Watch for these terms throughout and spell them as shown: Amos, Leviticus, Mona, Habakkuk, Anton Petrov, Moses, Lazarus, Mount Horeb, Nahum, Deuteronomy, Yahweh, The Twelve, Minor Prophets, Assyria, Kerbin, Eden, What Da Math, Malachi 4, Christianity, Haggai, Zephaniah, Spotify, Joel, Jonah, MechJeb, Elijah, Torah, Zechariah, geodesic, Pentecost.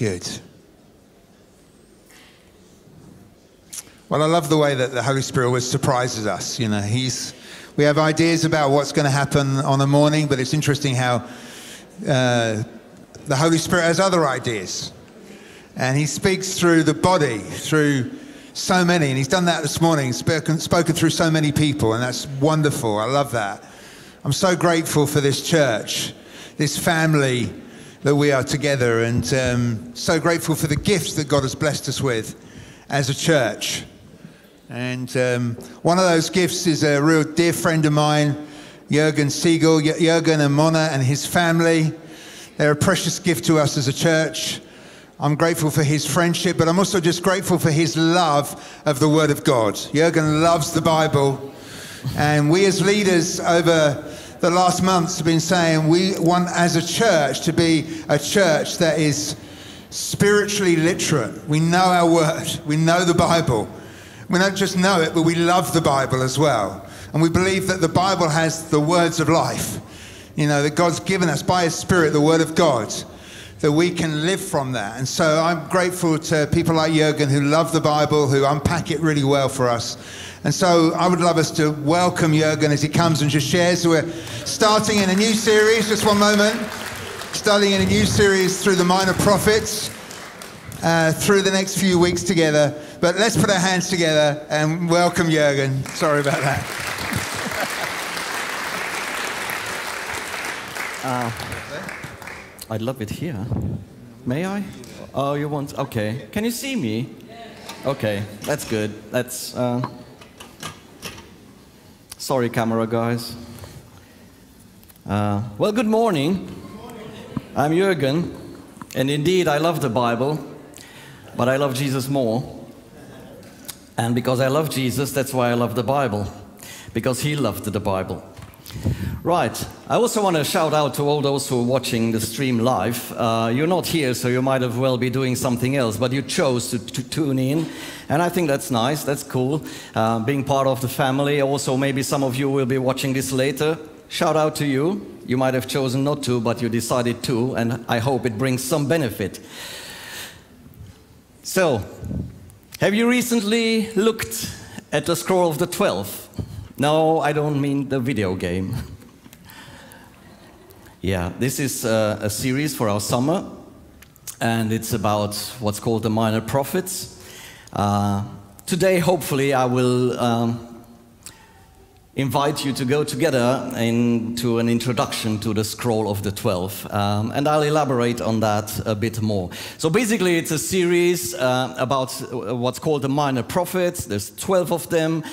Good. Well, I love the way that the Holy Spirit always surprises us. You know, we have ideas about what's going to happen on the morning, but it's interesting how the Holy Spirit has other ideas. And he speaks through the body, through so many. And he's done that this morning, spoken through so many people. And that's wonderful. I love that. I'm so grateful for this church, this family that we are together. And so grateful for the gifts that God has blessed us with as a church. And one of those gifts is a real dear friend of mine, Jürgen Siegel. Jürgen and Mona and his family. They're a precious gift to us as a church. I'm grateful for his friendship, but I'm also just grateful for his love of the Word of God. Jürgen loves the Bible, and we as leaders over the last months have been saying we want as a church to be a church that is spiritually literate. We know our Word, we know the Bible. We don't just know it, but we love the Bible as well. And we believe that the Bible has the words of life, you know, that God's given us by His Spirit, the Word of God, that we can live from that. And so I'm grateful to people like Jürgen who love the Bible, who unpack it really well for us. And so I would love us to welcome Jürgen as he comes and just shares. We're starting in a new series, just one moment, starting in a new series through the Minor Prophets, through the next few weeks together. But let's put our hands together and welcome Jürgen. Sorry about that. I'd love it here. May I? Oh, you want? Okay. Can you see me? Okay, that's good. That's. Sorry, camera guys. Well, good morning. I'm Jürgen, and indeed, I love the Bible, but I love Jesus more. And because I love Jesus, that's why I love the Bible, because He loved the Bible. Right, I also want to shout out to all those who are watching the stream live. You're not here, so you might as well be doing something else, but you chose to tune in, and I think that's nice, that's cool, being part of the family. Also, maybe some of you will be watching this later. Shout out to you. You might have chosen not to, but you decided to, and I hope it brings some benefit. So, have you recently looked at the Scroll of the 12? No, I don't mean the video game. Yeah, this is a series for our summer, and it's about what's called the Minor Prophets. Today, hopefully, I will invite you to go together into an introduction to the Scroll of the 12, and I'll elaborate on that a bit more. So basically, it's a series about what's called the Minor Prophets. There's 12 of them.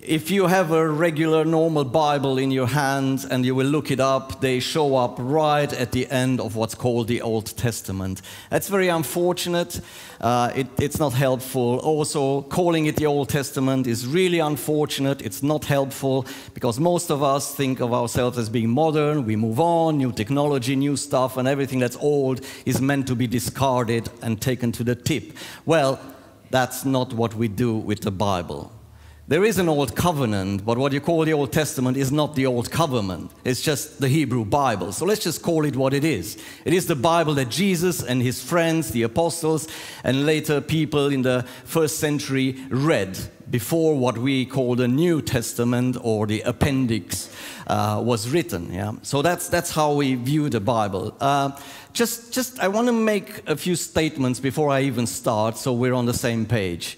If you have a regular, normal Bible in your hand and you will look it up, they show up right at the end of what's called the Old Testament. That's very unfortunate. It's not helpful. Also, calling it the Old Testament is really unfortunate. It's not helpful because most of us think of ourselves as being modern. We move on, new technology, new stuff, and everything that's old is meant to be discarded and taken to the tip. Well, that's not what we do with the Bible. There is an Old Covenant, but what you call the Old Testament is not the Old Covenant. It's just the Hebrew Bible. So let's just call it what it is. It is the Bible that Jesus and his friends, the apostles, and later people in the first century read before what we call the New Testament or the appendix was written. Yeah? So that's how we view the Bible. Just I want to make a few statements before I even start so we're on the same page.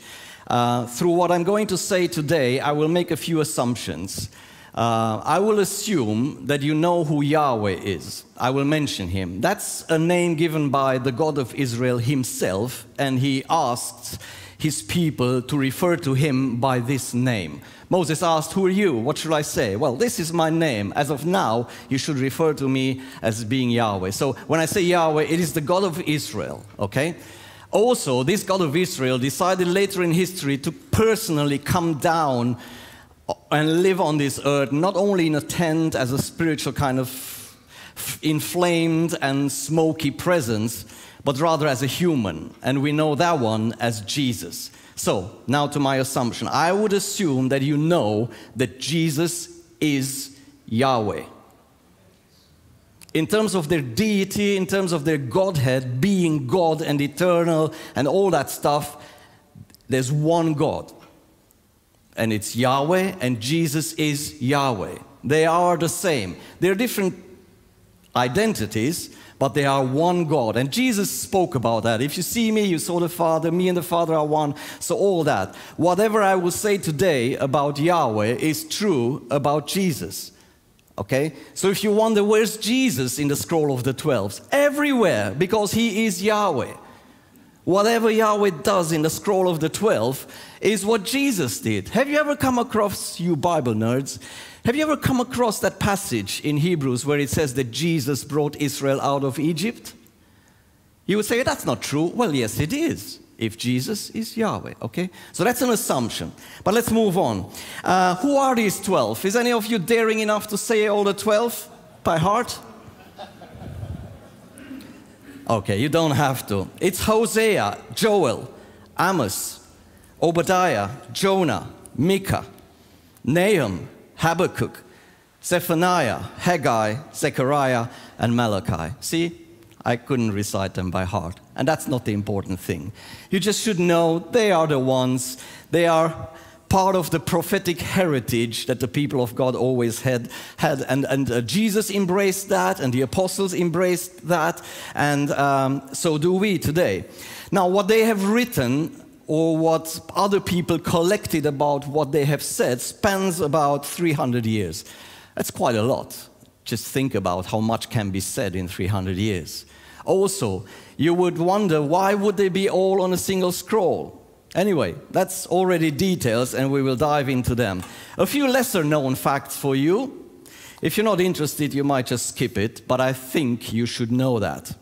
Through what I'm going to say today, I will make a few assumptions. I will assume that you know who Yahweh is. I will mention him. That's a name given by the God of Israel himself, and he asks his people to refer to him by this name. Moses asked, "Who are you? What should I say?" Well, this is my name. As of now, you should refer to me as being Yahweh. So when I say Yahweh, it is the God of Israel, okay? Also, this God of Israel decided later in history to personally come down and live on this earth, not only in a tent as a spiritual kind of inflamed and smoky presence, but rather as a human. And we know that one as Jesus. So, now to my assumption. I would assume that you know that Jesus is Yahweh. in terms of their deity, in terms of their Godhead, being God and eternal and all that stuff, there's one God. And it's Yahweh, and Jesus is Yahweh. They are the same. They're different identities, but they are one God. And Jesus spoke about that. If you see me, you saw the Father. Me and the Father are one. So all that. Whatever I will say today about Yahweh is true about Jesus. Okay? So if you wonder, where's Jesus in the Scroll of the 12? Everywhere, because he is Yahweh. Whatever Yahweh does in the Scroll of the 12 is what Jesus did. Have you ever come across, you Bible nerds, have you ever come across that passage in Hebrews where it says that Jesus brought Israel out of Egypt? You would say, that's not true. Well, yes, it is, if Jesus is Yahweh, okay? So that's an assumption. But let's move on. Who are these 12? Is any of you daring enough to say all the 12 by heart? Okay, you don't have to. It's Hosea, Joel, Amos, Obadiah, Jonah, Micah, Nahum, Habakkuk, Zephaniah, Haggai, Zechariah, and Malachi. See, I couldn't recite them by heart. And that's not the important thing. You just should know they are the ones, they are part of the prophetic heritage that the people of God always had. And Jesus embraced that, and the apostles embraced that, and so do we today. Now, what they have written, or what other people collected about what they have said, spans about 300 years. That's quite a lot. Just think about how much can be said in 300 years. Also, you would wonder, why would they be all on a single scroll? Anyway, that's already details, and we will dive into them. A few lesser-known facts for you. If you're not interested, you might just skip it, but I think you should know that.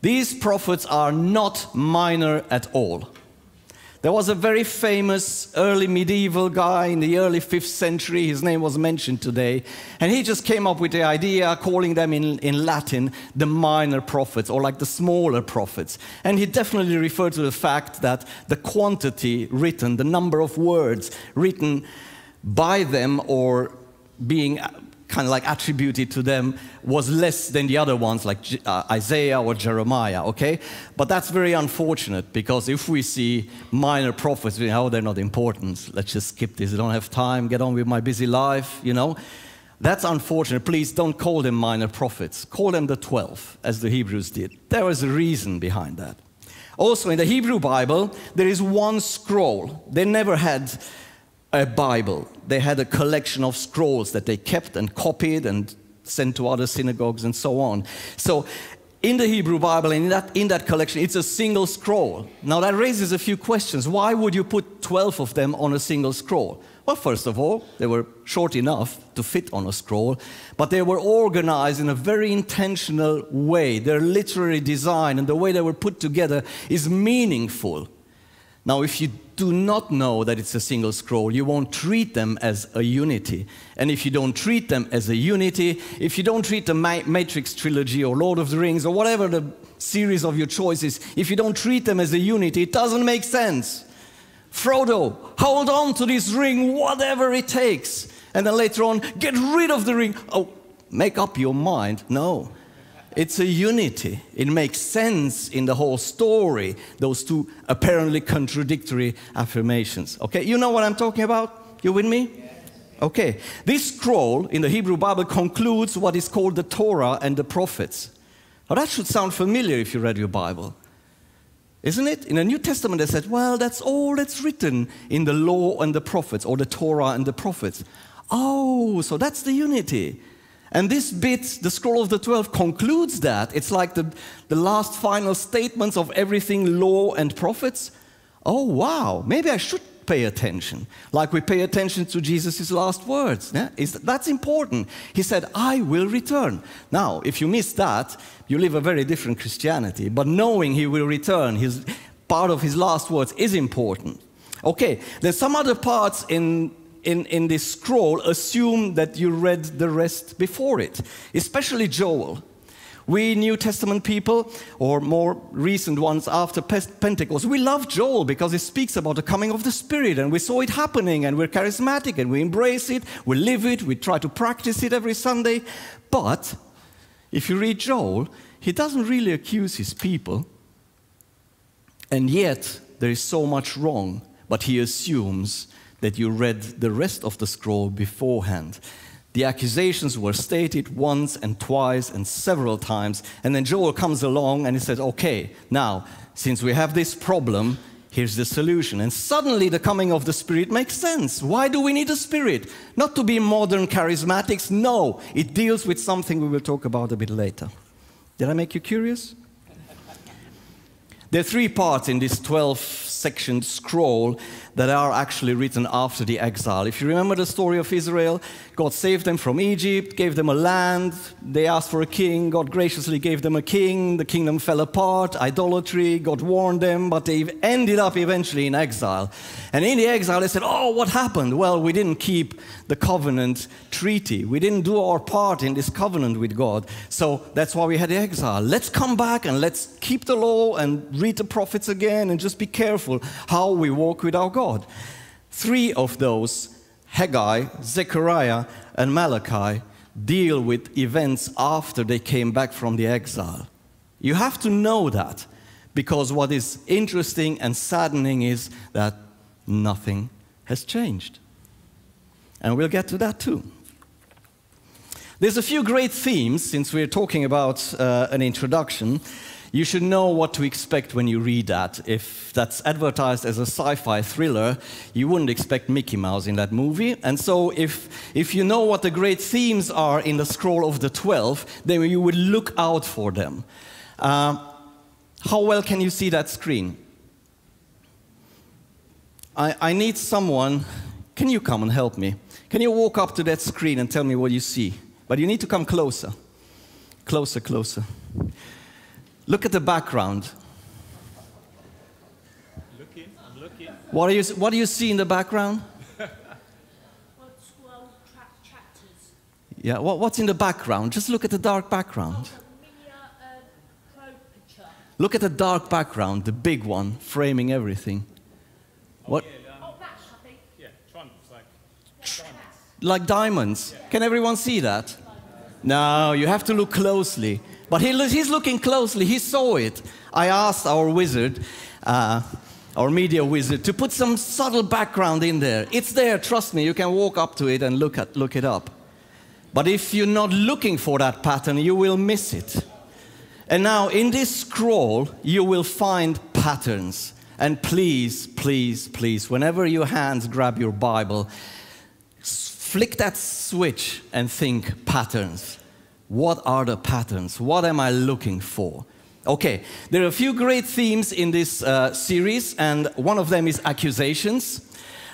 These prophets are not minor at all. There was a very famous early medieval guy in the early 5th century, his name was mentioned today, and he just came up with the idea, calling them in Latin the minor prophets, or like the smaller prophets. And he definitely referred to the fact that the quantity written, the number of words written by them or being kind of like attributed to them was less than the other ones, like Isaiah or Jeremiah, okay? But that's very unfortunate, because if we see minor prophets, we know they're not important. Let's just skip this. I don't have time. Get on with my busy life, you know? That's unfortunate. Please don't call them minor prophets. Call them the 12, as the Hebrews did. There is a reason behind that. Also, in the Hebrew Bible, there is one scroll. They never had a Bible. They had a collection of scrolls that they kept and copied and sent to other synagogues and so on. So in the Hebrew Bible, in that collection, it's a single scroll. Now that raises a few questions. Why would you put 12 of them on a single scroll? Well, first of all, they were short enough to fit on a scroll, but they were organized in a very intentional way. Their literary design and the way they were put together is meaningful. Now, if you do not know that it's a single scroll, you won't treat them as a unity. And if you don't treat them as a unity, if you don't treat the Matrix trilogy or Lord of the Rings or whatever the series of your choices, if you don't treat them as a unity, it doesn't make sense. Frodo, hold on to this ring, whatever it takes. And then later on, get rid of the ring. Oh, make up your mind. No. It's a unity. It makes sense in the whole story, those two apparently contradictory affirmations. Okay, you know what I'm talking about? You with me? Yes. Okay. This scroll in the Hebrew Bible concludes what is called the Torah and the prophets. Now that should sound familiar if you read your Bible, isn't it? In the New Testament they said, well, that's all that's written in the law and the prophets, or the Torah and the prophets. Oh, so that's the unity. And this bit, the Scroll of the 12, concludes that. It's like the last final statements of everything law and prophets. Oh, wow, maybe I should pay attention, like we pay attention to Jesus' last words. Yeah? That's important. He said, I will return. Now, if you miss that, you live a very different Christianity. But knowing he will return, part of his last words is important. Okay, there's some other parts in this scroll, assume that you read the rest before it, especially Joel. We New Testament people, or more recent ones after Pentecost, we love Joel because it speaks about the coming of the Spirit, and we saw it happening, and we're charismatic, and we embrace it, we live it, we try to practice it every Sunday. But If you read Joel, he doesn't really accuse his people, and yet there is so much wrong, but he assumes that you read the rest of the scroll beforehand. The accusations were stated once and twice and several times, and then Joel comes along and he says, okay, now, since we have this problem, here's the solution. And suddenly the coming of the Spirit makes sense. Why do we need a Spirit? Not to be modern charismatics. No, it deals with something we will talk about a bit later. Did I make you curious? There are three parts in this 12-section scroll that are actually written after the exile. If you remember the story of Israel, God saved them from Egypt, gave them a land, they asked for a king, God graciously gave them a king, the kingdom fell apart, idolatry, God warned them, but they ended up eventually in exile. And in the exile they said, oh, what happened? Well, we didn't keep the covenant treaty. We didn't do our part in this covenant with God, so that's why we had the exile. Let's come back and let's keep the law and read the prophets again and just be careful how we walk with our God. Three of those, Haggai, Zechariah, and Malachi, deal with events after they came back from the exile. You have to know that, because what is interesting and saddening is that nothing has changed. And we'll get to that too. There's a few great themes, since we're talking about an introduction. You should know what to expect when you read that. If that's advertised as a sci-fi thriller, you wouldn't expect Mickey Mouse in that movie. And so if you know what the great themes are in the Scroll of the 12, then you would look out for them. How well can you see that screen? I need someone. Can you come and help me? Can you walk up to that screen and tell me what you see? But you need to come closer. Closer, closer. Look at the background. Looking, I'm looking. What do you see in the background? Tractors. Yeah, what's in the background? Just look at the dark background. Look at the dark background, the big one, framing everything. What? Oh, that's, I think. Yeah, trunks, like diamonds. Yeah. Can everyone see that? No, you have to look closely. But he's looking closely. He saw it. I asked our wizard, our media wizard, to put some subtle background in there. It's there. Trust me. You can walk up to it and look it up. But if you're not looking for that pattern, you will miss it. And now in this scroll, you will find patterns. And please, please, please, whenever your hands grab your Bible, flick that switch and think patterns. What are the patterns? What am I looking for? Okay, there are a few great themes in this series, and one of them is accusations.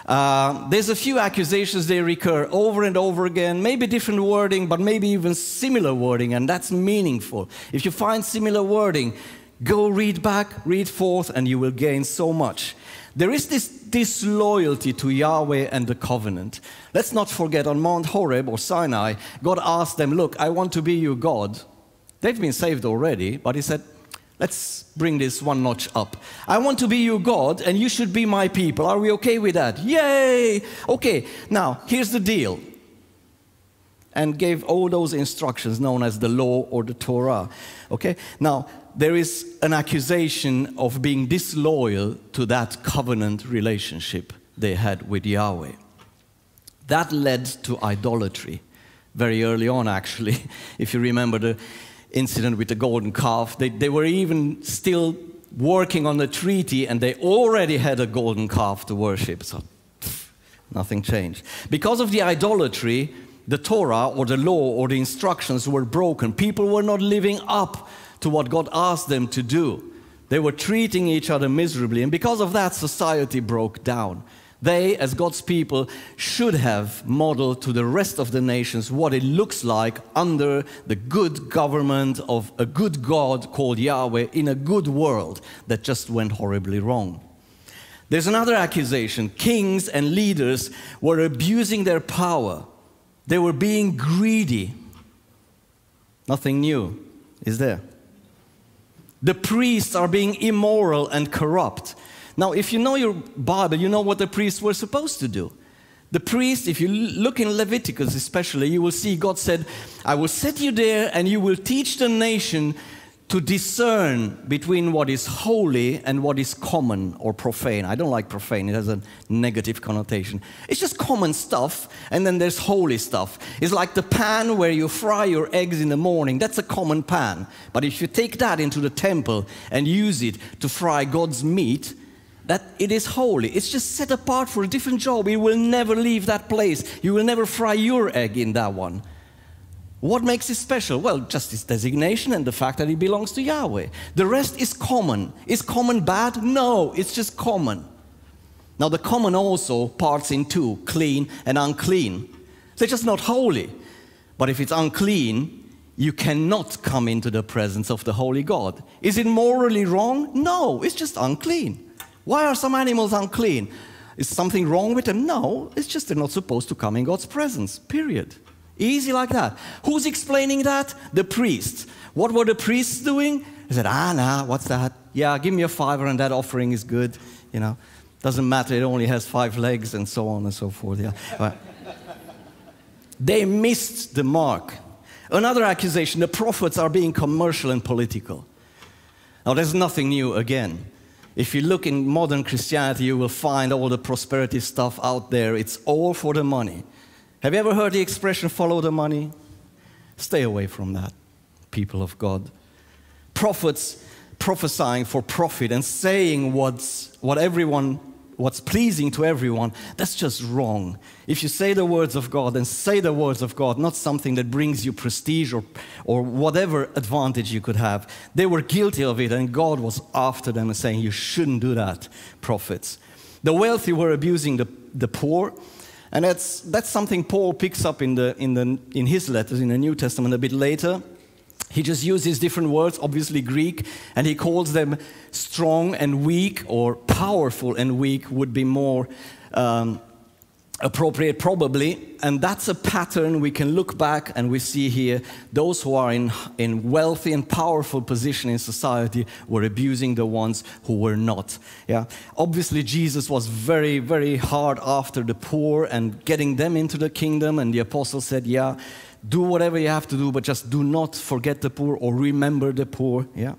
There's a few accusations, they recur over and over again, maybe different wording, but maybe even similar wording, and that's meaningful. If you find similar wording, go read back, read forth, and you will gain so much. There is this disloyalty to Yahweh and the covenant. Let's not forget, on Mount Horeb or Sinai, God asked them, look, I want to be your God. They've been saved already, but he said, let's bring this one notch up. I want to be your God, and you should be my people. Are we okay with that? Yay! Okay, now, here's the deal. And gave all those instructions known as the law or the Torah. Okay, now, there is an accusation of being disloyal to that covenant relationship they had with Yahweh. That led to idolatry very early on, actually. If you remember the incident with the golden calf, they were even still working on the treaty, and they already had a golden calf to worship, so nothing changed. Because of the idolatry, the Torah or the law or the instructions were broken. People were not living up to what God asked them to do. They were treating each other miserably, and because of that, society broke down. They, as God's people, should have modeled to the rest of the nations what it looks like under the good government of a good God called Yahweh in a good world that just went horribly wrong. There's another accusation. Kings and leaders were abusing their power. They were being greedy. Nothing new, is there? The priests are being immoral and corrupt. Now, if you know your Bible, you know what the priests were supposed to do. The priest, if you look in Leviticus especially, you will see God said, I will set you there and you will teach the nation to discern between what is holy and what is common or profane. I don't like profane. It has a negative connotation. It's just common stuff, and then there's holy stuff. It's like the pan where you fry your eggs in the morning. That's a common pan. But if you take that into the temple and use it to fry God's meat, that it is holy. It's just set apart for a different job. It will never leave that place. You will never fry your egg in that one. What makes it special? Well, just its designation and the fact that it belongs to Yahweh. The rest is common. Is common bad? No, it's just common. Now, the common also parts in two, clean and unclean. They're just not holy. But if it's unclean, you cannot come into the presence of the holy God. Is it morally wrong? No, it's just unclean. Why are some animals unclean? Is something wrong with them? No, it's just they're not supposed to come in God's presence, period. Easy like that. Who's explaining that? The priests. What were the priests doing? They said, nah, what's that? Yeah, give me a $5 and that offering is good. You know, doesn't matter, it only has 5 legs and so on and so forth. Yeah. Right. They missed the mark. Another accusation, the prophets are being commercial and political. Now, there's nothing new again. If you look in modern Christianity, you will find all the prosperity stuff out there. It's all for the money. Have you ever heard the expression, follow the money? Stay away from that, people of God. Prophets prophesying for profit and saying what's pleasing to everyone, that's just wrong. If you say the words of God, then say the words of God, not something that brings you prestige or whatever advantage you could have. They were guilty of it, and God was after them and saying, you shouldn't do that, prophets. The wealthy were abusing the poor. And that's something Paul picks up in his letters in the New Testament a bit later. He just uses different words, obviously Greek, and he calls them strong and weak, or powerful and weak would be more appropriate probably. And that's a pattern we can look back and we see here. Those who are in wealthy and powerful position in society were abusing the ones who were not. Yeah? Obviously, Jesus was very, very hard after the poor and getting them into the kingdom. And the apostles said, yeah, do whatever you have to do, but just do not forget the poor or remember the poor. Yeah?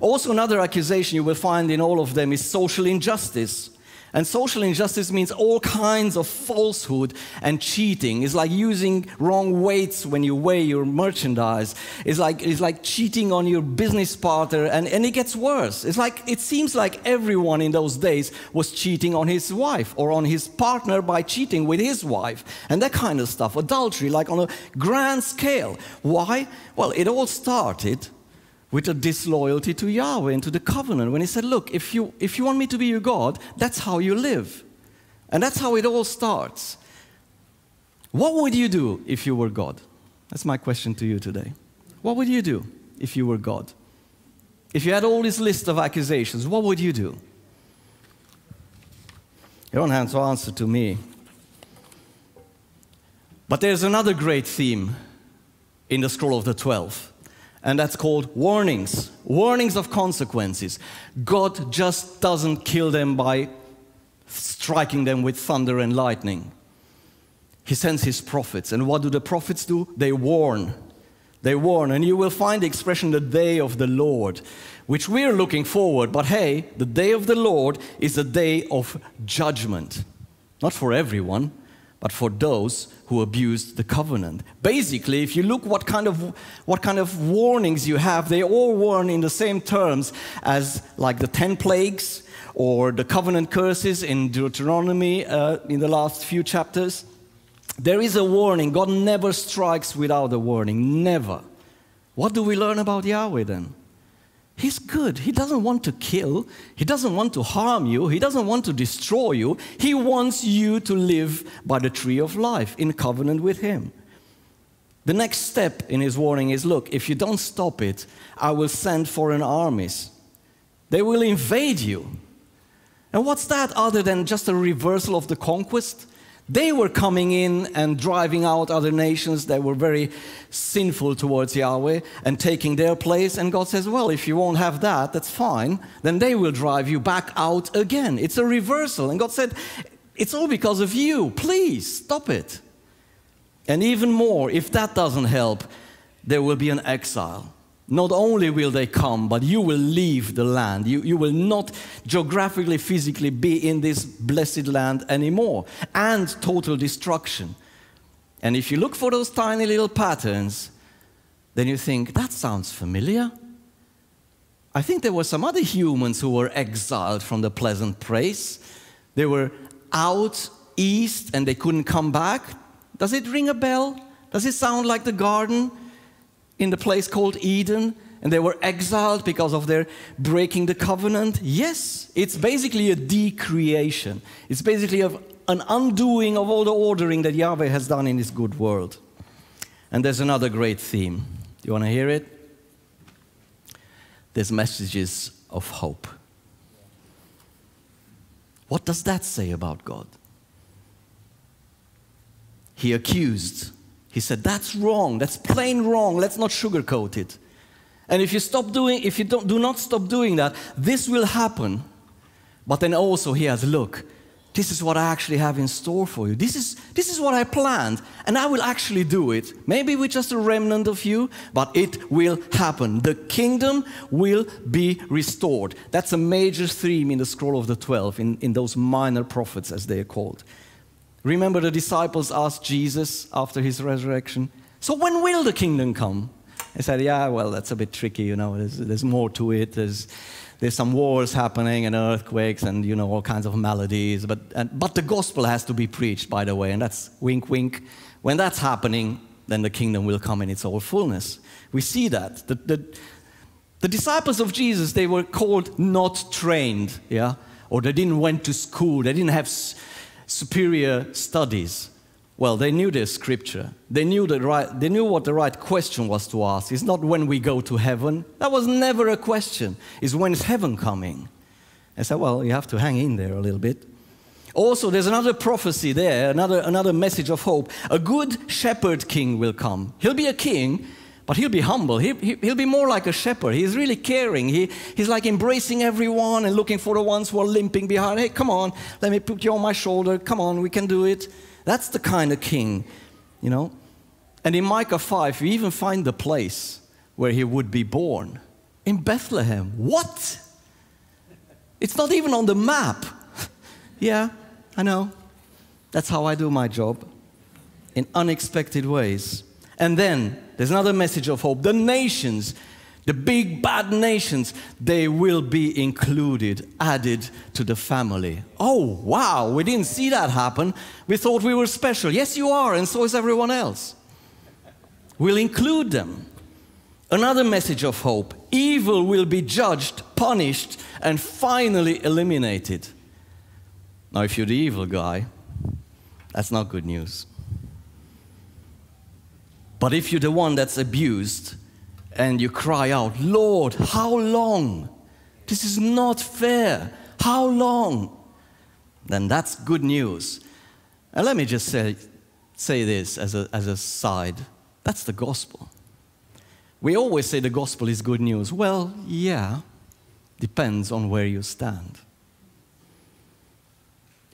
Also, another accusation you will find in all of them is social injustice. And social injustice means all kinds of falsehood and cheating. It's like using wrong weights when you weigh your merchandise. It's like cheating on your business partner, and it gets worse. It seems like everyone in those days was cheating on his wife or on his partner by cheating with his wife and that kind of stuff. Adultery, like on a grand scale. Why? Well, it all started with a disloyalty to Yahweh and to the covenant, when he said, look, if you want me to be your God, that's how you live. And that's how it all starts. What would you do if you were God? That's my question to you today. What would you do if you were God? If you had all this list of accusations, what would you do? You don't have to answer to me. But there's another great theme in the Scroll of the 12. And that's called warnings, warnings of consequences. God just doesn't kill them by striking them with thunder and lightning. He sends his prophets. And what do the prophets do? They warn. They warn. And you will find the expression, the day of the Lord, which we're looking forward. But hey, the day of the Lord is a day of judgment. Not for everyone, but for those who abused the covenant. Basically, if you look what kind of warnings you have, they all warn in the same terms as like the 10 plagues or the covenant curses in Deuteronomy in the last few chapters. There is a warning. God never strikes without a warning, never. What do we learn about Yahweh then? He's good. He doesn't want to kill. He doesn't want to harm you. He doesn't want to destroy you. He wants you to live by the tree of life in covenant with him. The next step in his warning is, look, if you don't stop it, I will send foreign armies. They will invade you. And what's that other than just a reversal of the conquest? They were coming in and driving out other nations that were very sinful towards Yahweh and taking their place. And God says, well, if you won't have that, that's fine. Then they will drive you back out again. It's a reversal. And God said, It's all because of you. Please, stop it. And even more, if that doesn't help, there will be an exile. Not only will they come, but you will leave the land. You will not geographically, physically be in this blessed land anymore. And total destruction. And if you look for those tiny little patterns, then you think, that sounds familiar. I think there were some other humans who were exiled from the pleasant place. They were out east and they couldn't come back. Does it ring a bell? Does it sound like the garden in the place called Eden? And they were exiled because of their breaking the covenant? Yes, it's basically a decreation. It's basically an undoing of all the ordering that Yahweh has done in this good world. And there's another great theme. You want to hear it? There's messages of hope. What does that say about God? He accused. He said, that's wrong. That's plain wrong. Let's not sugarcoat it. And if you do not stop doing that, this will happen. But then also he has, look, this is what I actually have in store for you. This is what I planned, and I will actually do it. Maybe we're just a remnant of you, but it will happen. The kingdom will be restored. That's a major theme in the Scroll of the 12, in those minor prophets, as they are called. Remember, the disciples asked Jesus after his resurrection, so when will the kingdom come? They said, yeah, well, that's a bit tricky, you know, there's more to it, there's some wars happening and earthquakes and, you know, all kinds of maladies. But the gospel has to be preached, by the way, and that's wink, wink. When that's happening, then the kingdom will come in its whole fullness. We see that. The disciples of Jesus, they were called not trained, yeah? Or they didn't went to school. They didn't have superior studies. Well, they knew their scripture. They knew what the right question was to ask. It's not when we go to heaven. That was never a question. It's when is heaven coming? I said, well, you have to hang in there a little bit. Also, there's another prophecy there, another message of hope. A good shepherd king will come. He'll be a king, but he'll be humble. He'll be more like a shepherd. He's really caring. He's like embracing everyone and looking for the ones who are limping behind. Hey, come on, let me put you on my shoulder. Come on, we can do it. That's the kind of king, you know. And in Micah 5, we even find the place where he would be born. In Bethlehem. What? It's not even on the map. Yeah, I know. That's how I do my job. In unexpected ways. And then, there's another message of hope. The nations, the big bad nations, they will be included, added to the family. Oh, wow, we didn't see that happen. We thought we were special. Yes, you are, and so is everyone else. We'll include them. Another message of hope. Evil will be judged, punished, and finally eliminated. Now, if you're the evil guy, that's not good news. But if you're the one that's abused, and you cry out, Lord, how long? This is not fair. How long? Then that's good news. And let me just say this as a side. That's the gospel. We always say the gospel is good news. Well, yeah, depends on where you stand.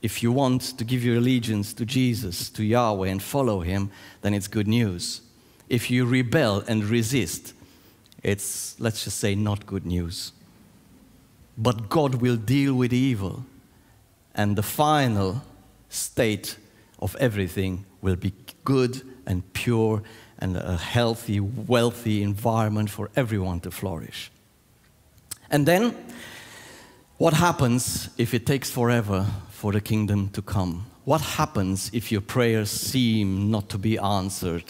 If you want to give your allegiance to Jesus, to Yahweh, and follow Him, then it's good news. If you rebel and resist, it's, let's just say, not good news. But God will deal with evil, and the final state of everything will be good and pure and a healthy, wealthy environment for everyone to flourish. And then, what happens if it takes forever for the kingdom to come? What happens if your prayers seem not to be answered?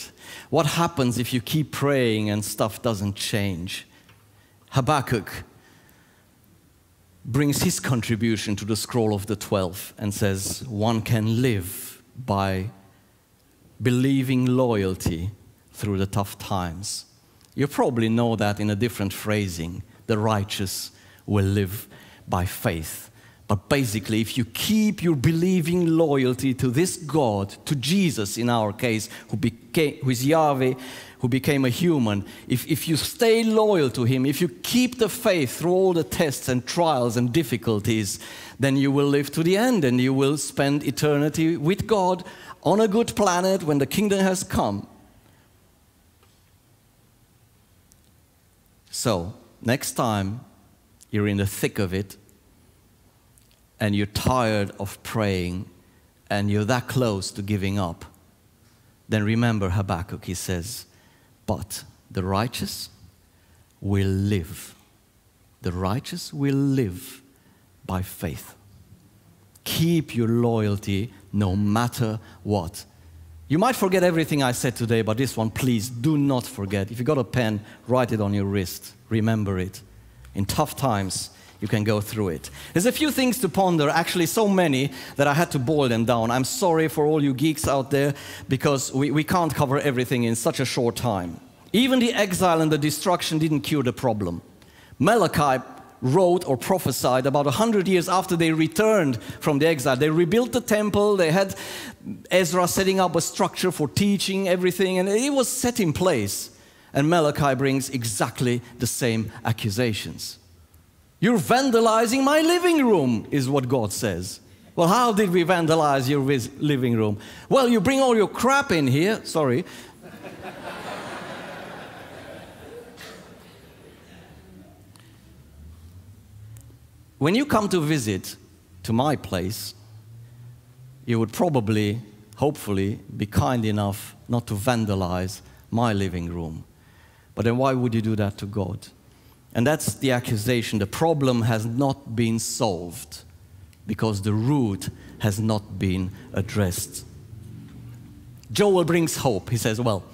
What happens if you keep praying and stuff doesn't change? Habakkuk brings his contribution to the Scroll of the 12 and says, one can live by believing loyalty through the tough times. You probably know that in a different phrasing. The righteous will live by faith. But basically, if you keep your believing loyalty to this God, to Jesus in our case, who is Yahweh, who became a human, if you stay loyal to him, if you keep the faith through all the tests and trials and difficulties, then you will live to the end and you will spend eternity with God on a good planet when the kingdom has come. So, next time you're in the thick of it, and you're tired of praying, and you're that close to giving up, then remember Habakkuk, he says, but the righteous will live. The righteous will live by faith. Keep your loyalty no matter what. You might forget everything I said today, but this one, please do not forget. If you got a pen, write it on your wrist. Remember it. In tough times, you can go through it. There's a few things to ponder, actually so many that I had to boil them down. I'm sorry for all you geeks out there because we can't cover everything in such a short time. Even the exile and the destruction didn't cure the problem. Malachi wrote or prophesied about 100 years after they returned from the exile. They rebuilt the temple, they had Ezra setting up a structure for teaching everything, and it was set in place. And Malachi brings exactly the same accusations. You're vandalizing my living room, is what God says. Well, how did we vandalize your living room? Well, you bring all your crap in here. Sorry. When you come to visit to my place, you would probably, hopefully, be kind enough not to vandalize my living room. But then why would you do that to God? And that's the accusation. The problem has not been solved because the root has not been addressed. Joel brings hope. He says, well,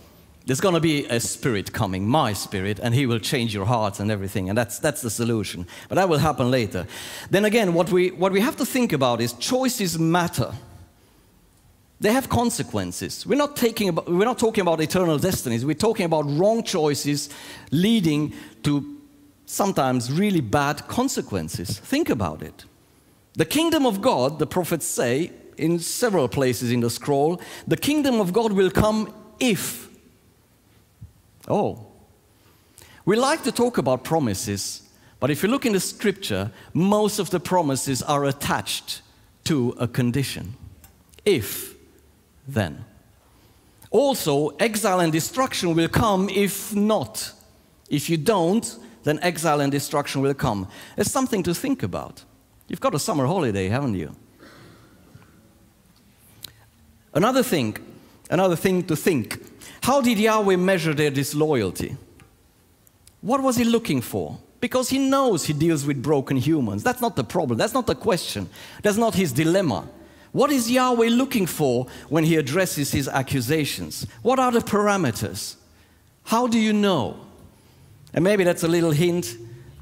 there's going to be a spirit coming, my spirit, and he will change your hearts and everything. And that's the solution. But that will happen later. Then again, what we have to think about is choices matter. They have consequences. We're not talking about eternal destinies. We're talking about wrong choices leading to sometimes really bad consequences. Think about it. The kingdom of God, the prophets say, in several places in the scroll, the kingdom of God will come if. Oh. We like to talk about promises, but if you look in the scripture, most of the promises are attached to a condition. If, then. Also, exile and destruction will come if not. If you don't, then exile and destruction will come. It's something to think about. You've got a summer holiday, haven't you? Another thing to think. How did Yahweh measure their disloyalty? What was he looking for? Because he knows he deals with broken humans. That's not the problem. That's not the question. That's not his dilemma. What is Yahweh looking for when he addresses his accusations? What are the parameters? How do you know? And maybe that's a little hint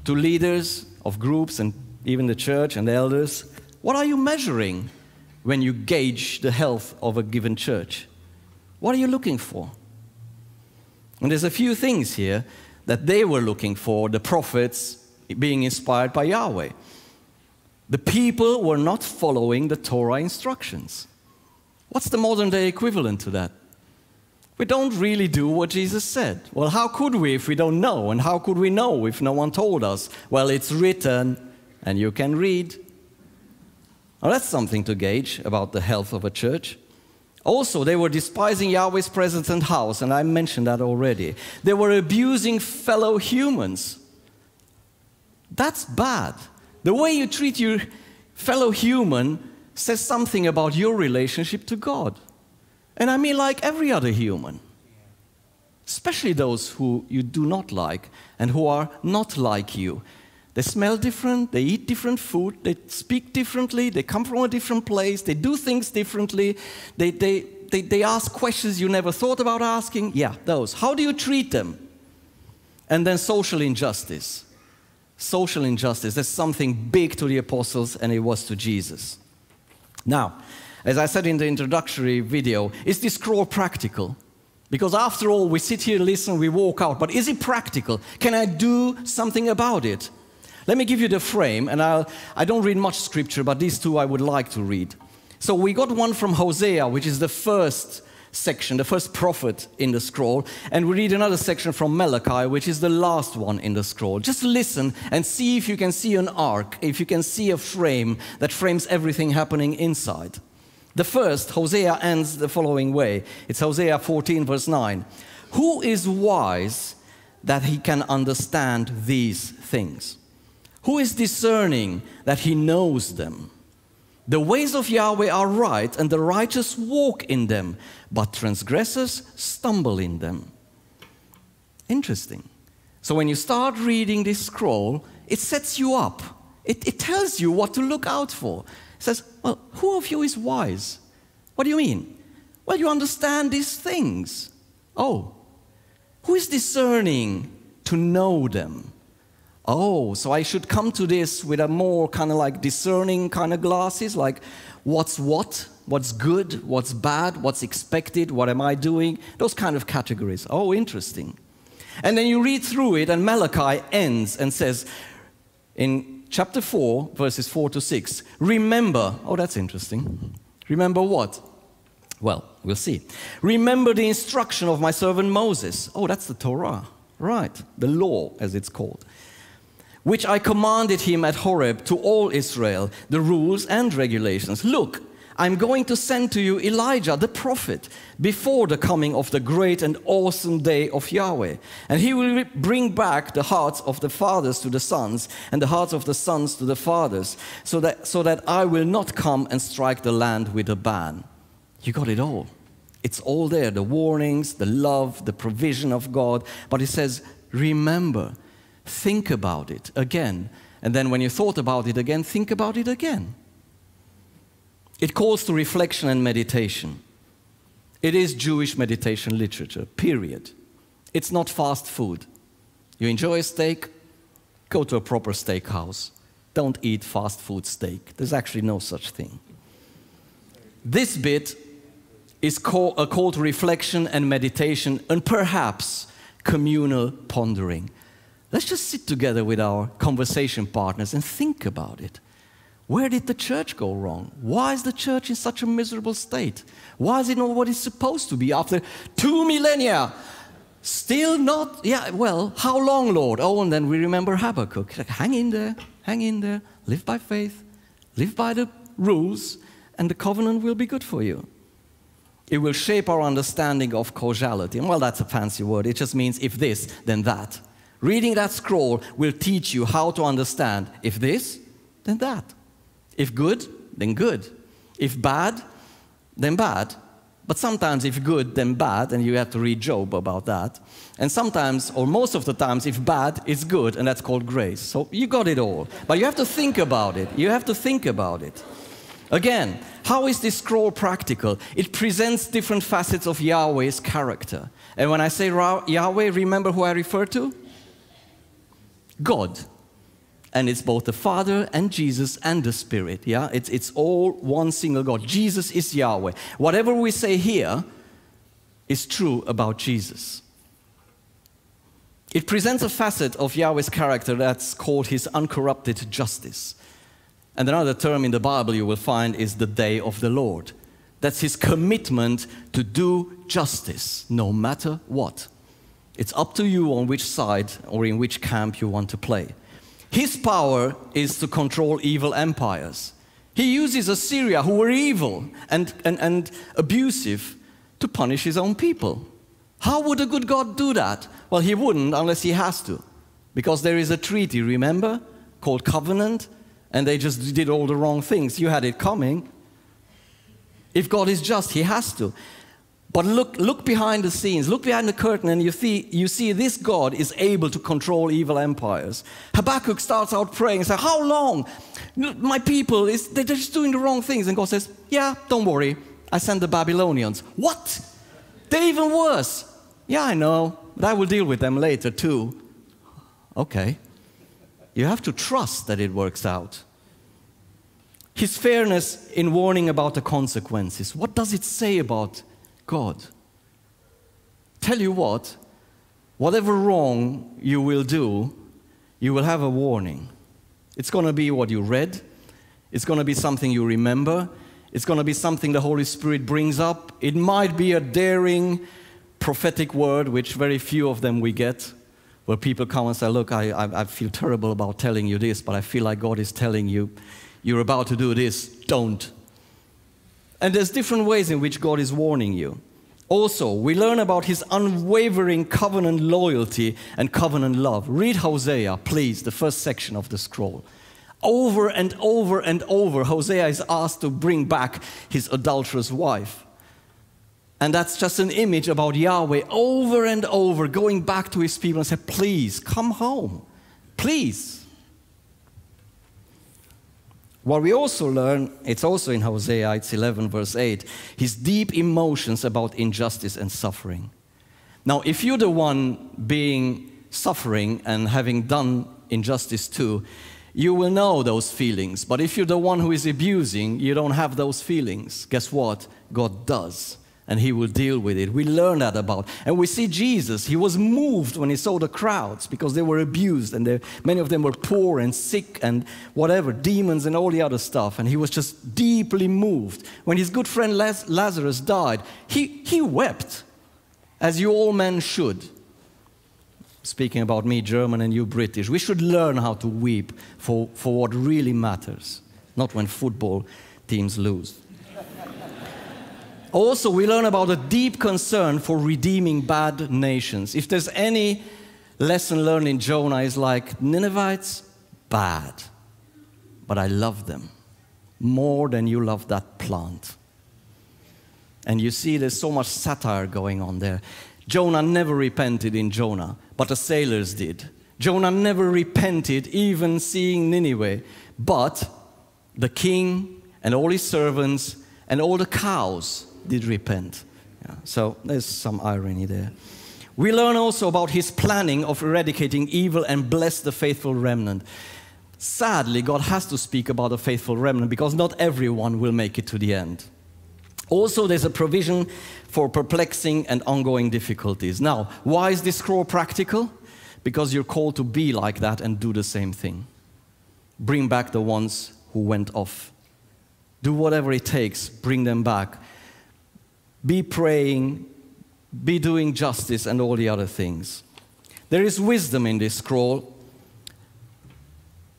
to leaders of groups and even the church and the elders. What are you measuring when you gauge the health of a given church? What are you looking for? And there's a few things here that they were looking for, the prophets being inspired by Yahweh. The people were not following the Torah instructions. What's the modern-day equivalent to that? We don't really do what Jesus said. Well, how could we if we don't know? And how could we know if no one told us? Well, it's written and you can read. Now, that's something to gauge about the health of a church. Also, they were despising Yahweh's presence and house, and I mentioned that already. They were abusing fellow humans. That's bad. The way you treat your fellow human says something about your relationship to God. And I mean like every other human, especially those who you do not like and who are not like you. They smell different, they eat different food, they speak differently, they come from a different place, they do things differently, they ask questions you never thought about asking. Yeah, those. How do you treat them? And then social injustice. Social injustice. That's something big to the apostles and it was to Jesus. Now, as I said in the introductory video, is this scroll practical? Because after all, we sit here, listen, we walk out. But is it practical? Can I do something about it? Let me give you the frame, and I don't read much scripture, but these two I would like to read. So we got one from Hosea, which is the first section, the first prophet in the scroll, and we read another section from Malachi, which is the last one in the scroll. Just listen and see if you can see an arc, if you can see a frame that frames everything happening inside. The first, Hosea, ends the following way. It's Hosea 14, verse 9. Who is wise that he can understand these things? Who is discerning that he knows them? The ways of Yahweh are right, and the righteous walk in them, but transgressors stumble in them. Interesting. So when you start reading this scroll, it sets you up. It tells you what to look out for. It says, well, who of you is wise? What do you mean? Well, you understand these things. Oh, who is discerning to know them? Oh, so I should come to this with a more kind of like discerning kind of glasses, like what's what? What's good? What's bad? What's expected? What am I doing? Those kind of categories. Oh, interesting. And then you read through it, and Malachi ends and says in chapter 4, verses 4 to 6, remember, oh, that's interesting. Remember what? Well, we'll see. Remember the instruction of my servant Moses. Oh, that's the Torah, right? The law, as it's called. Which I commanded him at Horeb to all Israel, the rules and regulations. Look, I'm going to send to you Elijah the prophet before the coming of the great and awesome day of Yahweh. And he will bring back the hearts of the fathers to the sons and the hearts of the sons to the fathers, so that I will not come and strike the land with a ban. You got it all. It's all there, the warnings, the love, the provision of God. But it says, remember. Think about it again, and then when you thought about it again, think about it again. It calls to reflection and meditation. It is Jewish meditation literature, period. It's not fast food. You enjoy a steak, go to a proper steakhouse. Don't eat fast food steak. There's actually no such thing. This bit is a call to reflection and meditation, and perhaps communal pondering. Let's just sit together with our conversation partners and think about it. Where did the church go wrong? Why is the church in such a miserable state? Why is it not what it's supposed to be after 2 millennia? Still not, yeah, well, how long, Lord? Oh, and then we remember Habakkuk. Hang in there, live by faith, live by the rules, and the covenant will be good for you. It will shape our understanding of causality. And well, that's a fancy word. It just means if this, then that. Reading that scroll will teach you how to understand if this, then that. If good, then good. If bad, then bad. But sometimes if good, then bad, and you have to read Job about that. And sometimes, or most of the times, if bad, it's good, and that's called grace. So you got it all. But you have to think about it. You have to think about it. Again, how is this scroll practical? It presents different facets of Yahweh's character. And when I say Yahweh, remember who I refer to? God, and it's both the Father and Jesus and the Spirit. Yeah, it's all one single God. Jesus is Yahweh. Whatever we say here is true about Jesus. It presents a facet of Yahweh's character that's called his uncorrupted justice. And another term in the Bible you will find is the day of the Lord. That's his commitment to do justice no matter what. It's up to you on which side or in which camp you want to play. His power is to control evil empires. He uses Assyria, who were evil and abusive, to punish his own people. How would a good God do that? Well, he wouldn't unless he has to, because there is a treaty, remember, called covenant, and they just did all the wrong things. You had it coming. If God is just, he has to. But look behind the scenes, look behind the curtain, and you see this God is able to control evil empires. Habakkuk starts out praying and says, how long? My people, they're just doing the wrong things. And God says, yeah, don't worry. I sent the Babylonians. What? They're even worse. Yeah, I know, but I will deal with them later too. Okay. You have to trust that it works out. His fairness in warning about the consequences. What does it say about God? Tell you what, whatever wrong you will do, you will have a warning. It's going to be what you read. It's going to be something you remember. It's going to be something the Holy Spirit brings up. It might be a daring prophetic word, which very few of them we get, where people come and say, look, I feel terrible about telling you this, but I feel like God is telling you, you're about to do this, don't. And there's different ways in which God is warning you. Also, we learn about his unwavering covenant loyalty and covenant love. Read Hosea, please, the first section of the scroll. Over and over and over, Hosea is asked to bring back his adulterous wife. And that's just an image about Yahweh over and over, going back to his people and say, please, come home, please. What we also learn, it's also in Hosea, it's 11 verse 8, his deep emotions about injustice and suffering. Now, if you're the one being suffering and having done injustice too, you will know those feelings. But if you're the one who is abusing, you don't have those feelings. Guess what? God does, and he will deal with it. We learn that about. And we see Jesus, he was moved when he saw the crowds because they were abused and many of them were poor and sick and whatever, demons and all the other stuff. And he was just deeply moved. When his good friend Lazarus died, he wept, as you all men should. Speaking about me, German, and you, British, we should learn how to weep for what really matters, not when football teams lose. Also, we learn about a deep concern for redeeming bad nations. If there's any lesson learned in Jonah, it's like, Ninevites, bad, but I love them more than you love that plant. And you see there's so much satire going on there. Jonah never repented in Jonah, but the sailors did. Jonah never repented even seeing Nineveh, but the king and all his servants and all the cows did repent. Yeah, so there's some irony there. We learn also about his planning of eradicating evil and bless the faithful remnant. Sadly, God has to speak about the faithful remnant because not everyone will make it to the end. Also, there's a provision for perplexing and ongoing difficulties. Now, why is this scroll practical? Because you're called to be like that and do the same thing. Bring back the ones who went off. Do whatever it takes, bring them back. Be praying, be doing justice and all the other things. There is wisdom in this scroll.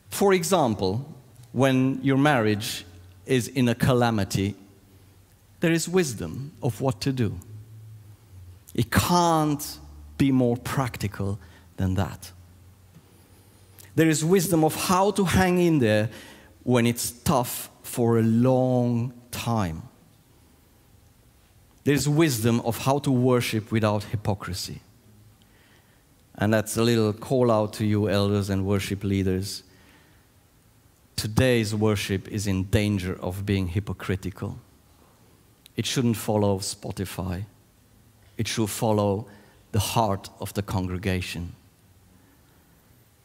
For example, when your marriage is in a calamity, there is wisdom of what to do. It can't be more practical than that. There is wisdom of how to hang in there when it's tough for a long time. There's wisdom of how to worship without hypocrisy. And that's a little call out to you, elders and worship leaders. Today's worship is in danger of being hypocritical. It shouldn't follow Spotify. It should follow the heart of the congregation.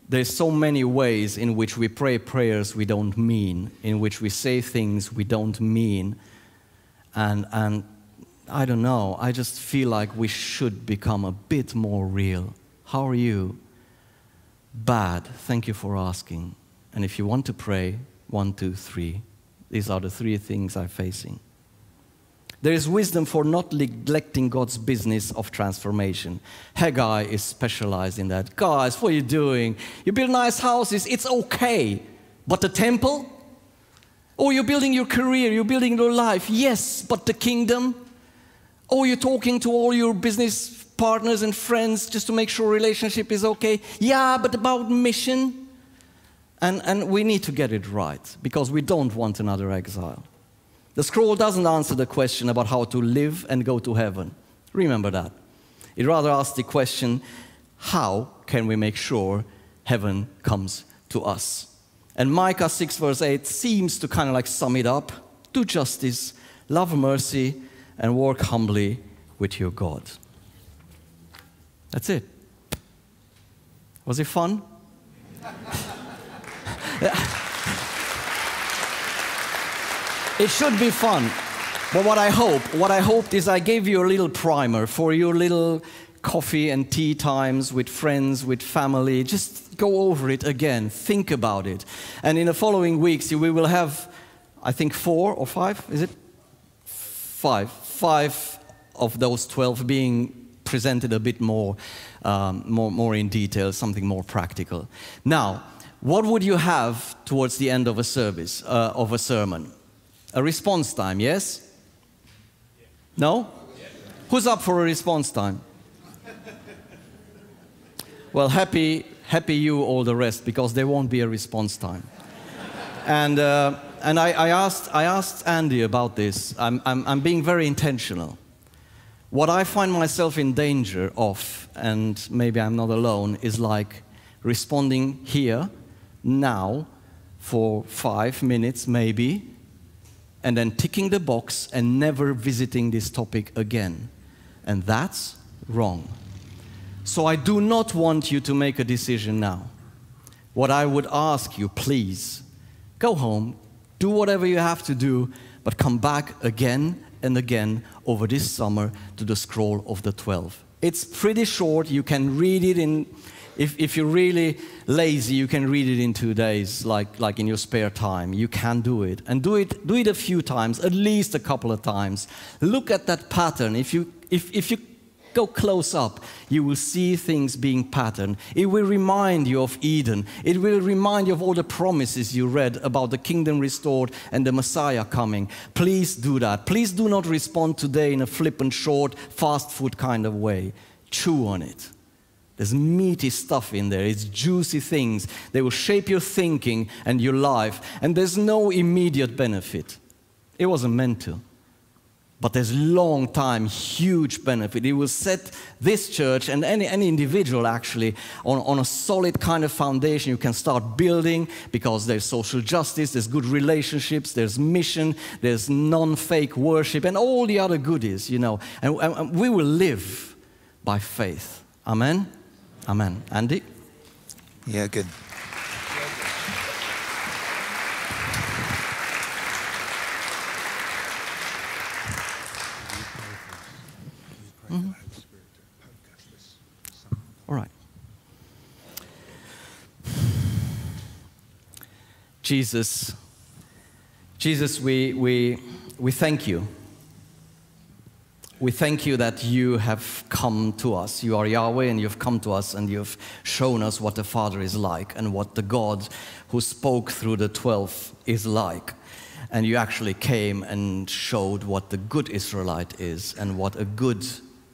There's so many ways in which we pray prayers we don't mean, in which we say things we don't mean. And I don't know, I just feel like we should become a bit more real. How are you? Bad, thank you for asking. And if you want to pray, 1, 2, 3. These are the 3 things I'm facing. There is wisdom for not neglecting God's business of transformation. Haggai is specialized in that. Guys, what are you doing? You build nice houses, it's okay. But the temple? Oh, you're building your career, you're building your life. Yes, but the kingdom? Oh, you're talking to all your business partners and friends just to make sure relationship is okay. Yeah, but about mission? And we need to get it right because we don't want another exile. The scroll doesn't answer the question about how to live and go to heaven. Remember that. It rather asks the question, how can we make sure heaven comes to us? And Micah 6 verse 8 seems to kind of like sum it up. Do justice, love mercy, and walk humbly with your God. That's it. Was it fun? It should be fun, but what I hoped is I gave you a little primer for your little coffee and tea times with friends, with family. Just go over it again. Think about it. And in the following weeks, we will have, I think, 4 or 5, is it? 5. 5 of those 12 being presented a bit more, more in detail, something more practical. Now, what would you have towards the end of a service, of a sermon? A response time, yes? No? Who's up for a response time? Well, happy you, all the rest, because there won't be a response time. And I asked Andy about this. I'm being very intentional. What I find myself in danger of, and maybe I'm not alone, is like responding here, now, for 5 minutes maybe, and then ticking the box and never visiting this topic again. And that's wrong. So I do not want you to make a decision now. What I would ask you, please, go home, do whatever you have to do, but come back again and again over this summer to the Scroll of the 12. It's pretty short. You can read it in, if you're really lazy, you can read it in 2 days, like in your spare time. You can do it. And do it a few times, at least a couple of times. Look at that pattern. If you go close up, you will see things being patterned. It will remind you of Eden. It will remind you of all the promises you read about the kingdom restored and the Messiah coming. Please do that. Please do not respond today in a flippant, short, fast food kind of way. Chew on it. There's meaty stuff in there. It's juicy things. They will shape your thinking and your life. And there's no immediate benefit. It wasn't meant to. But there's long time, huge benefit. It will set this church and any individual actually on a solid kind of foundation you can start building, because there's social justice, there's good relationships, there's mission, there's non-fake worship and all the other goodies, you know. And we will live by faith. Amen? Amen. Andy? Yeah, good. Mm-hmm. All right. Jesus, we thank you. We thank you that you have come to us. You are Yahweh, and you've come to us, and you've shown us what the Father is like and what the God who spoke through the 12 is like. And you actually came and showed what the good Israelite is and what a good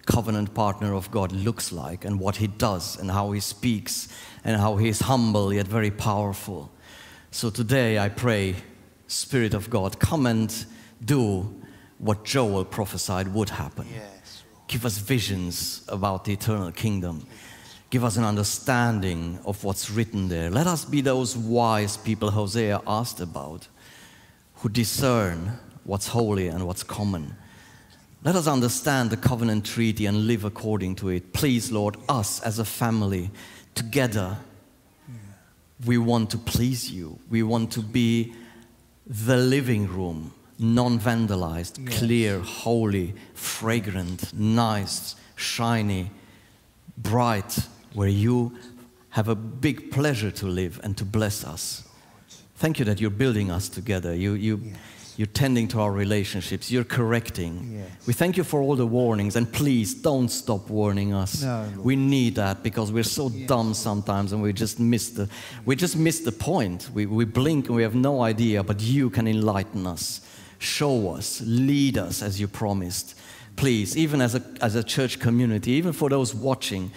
covenant partner of God looks like and what he does and how he speaks and how he is humble yet very powerful. So today I pray, Spirit of God, come and do what Joel prophesied would happen. Yes. Give us visions about the eternal kingdom. Give us an understanding of what's written there. Let us be those wise people Hosea asked about, who discern what's holy and what's common. Let us understand the covenant treaty and live according to it. Please, Lord, us as a family, together, we want to please you. We want to be the living room, non-vandalized, yes, clear, holy, fragrant, nice, shiny, bright, where you have a big pleasure to live and to bless us. Thank you that you're building us together. You're tending to our relationships. You're correcting. Yes. We thank you for all the warnings. And please, don't stop warning us. No, we need that, because we're so dumb sometimes, and we just miss the point. We blink and we have no idea, but you can enlighten us. Show us. Lead us as you promised. Please, even as a church community, even for those watching,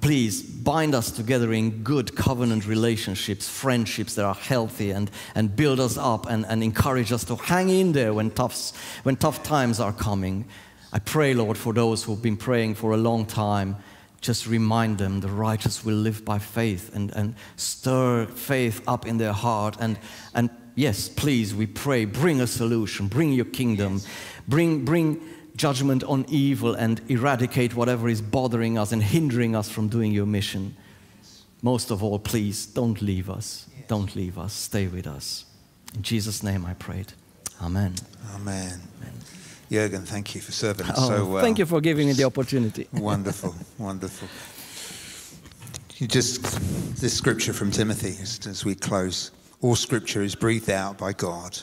please bind us together in good covenant relationships, friendships that are healthy, and build us up and encourage us to hang in there when tough times are coming. I pray, Lord, for those who've been praying for a long time, just remind them the righteous will live by faith, and stir faith up in their heart. And yes, please, we pray, bring a solution, bring your kingdom, yes, bring judgment on evil, and eradicate whatever is bothering us and hindering us from doing your mission. Most of all, please, don't leave us. Yes. Don't leave us. Stay with us. In Jesus' name I prayed. Amen. Amen. Amen. Jürgen, thank you for serving us so well. Thank you for giving me the opportunity. Wonderful, wonderful. You just, this scripture from Timothy as we close. All scripture is breathed out by God